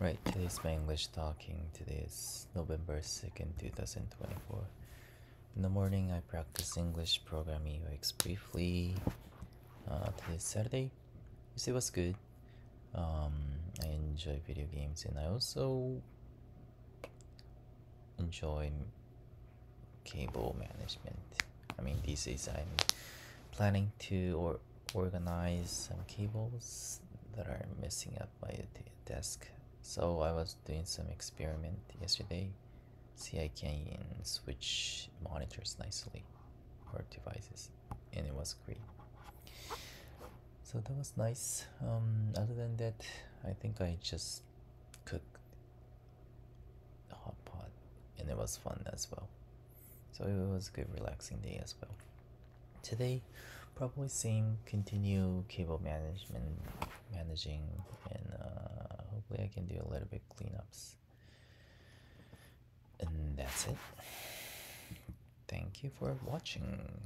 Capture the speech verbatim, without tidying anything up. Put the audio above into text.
Right, today's my English talking. Today is November second, two thousand twenty-four. In the morning, I practice English programming U X briefly. Uh, today's Saturday. It was good. Um, I enjoy video games and I also enjoy cable management. I mean, these days I'm planning to or organize some cables that are messing up my desk. So I was doing some experiment yesterday. See, I can switch monitors nicely or devices, and it was great. So that was nice. Um, other than that, I think I just cooked a hot pot, and it was fun as well. So it was a good relaxing day as well. Today, probably same. Continue cable management, managing, and uh, hopefully I can do a little bit cleanups. And that's it. Thank you for watching.